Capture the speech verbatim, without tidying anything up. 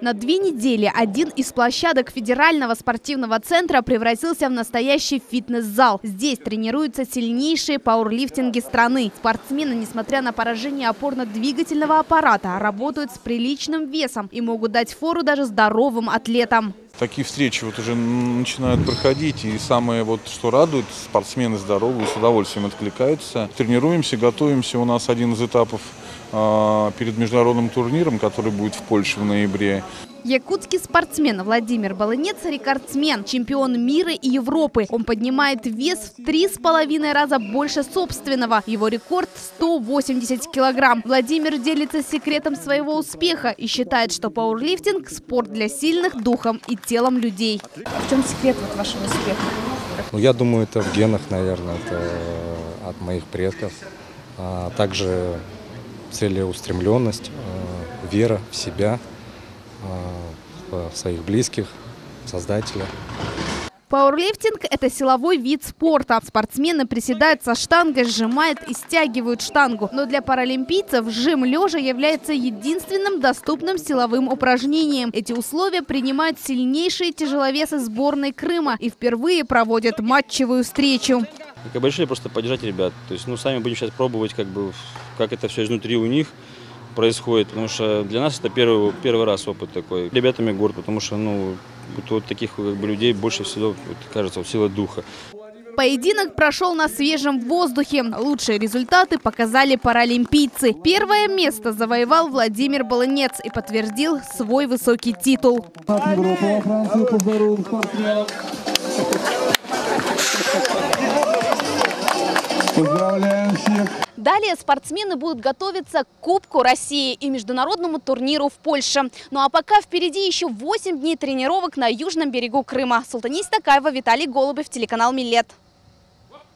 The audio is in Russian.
На две недели один из площадок федерального спортивного центра превратился в настоящий фитнес-зал. Здесь тренируются сильнейшие пауэрлифтинги страны. Спортсмены, несмотря на поражение опорно-двигательного аппарата, работают с приличным весом и могут дать фору даже здоровым атлетам. Такие встречи вот уже начинают проходить, и самое вот, что радует, спортсмены здоровые, с удовольствием откликаются. Тренируемся, готовимся. У нас один из этапов э, перед международным турниром, который будет в Польше в ноябре. Якутский спортсмен Владимир Балынец – рекордсмен, чемпион мира и Европы. Он поднимает вес в три с половиной раза больше собственного. Его рекорд – сто восемьдесят килограмм. Владимир делится секретом своего успеха и считает, что пауэрлифтинг – спорт для сильных духом и телом людей. А в чем секрет вот вашего успеха? Ну, я думаю, это в генах, наверное, это от моих предков. А также целеустремленность, вера в себя, своих близких, создателя. Пауэрлифтинг – это силовой вид спорта. Спортсмены приседают со штангой, сжимают и стягивают штангу. Но для паралимпийцев жим лежа является единственным доступным силовым упражнением. Эти условия принимают сильнейшие тяжеловесы сборной Крыма и впервые проводят матчевую встречу. Мы решили просто поддержать ребят. То есть, ну, сами будем сейчас пробовать, как бы, как это все изнутри у них происходит, потому что для нас это первый, первый раз опыт такой. Ребятами горд, потому что ну, вот, вот таких как бы, людей больше всего, вот, кажется, вот, сила духа. Поединок прошел на свежем воздухе. Лучшие результаты показали паралимпийцы. Первое место завоевал Владимир Балынец и подтвердил свой высокий титул. Поздравляем всех! Далее спортсмены будут готовиться к Кубку России и международному турниру в Польше. Ну а пока впереди еще восемь дней тренировок на южном берегу Крыма. Султания Ситакаева, Виталий Голубев, телеканал Миллет.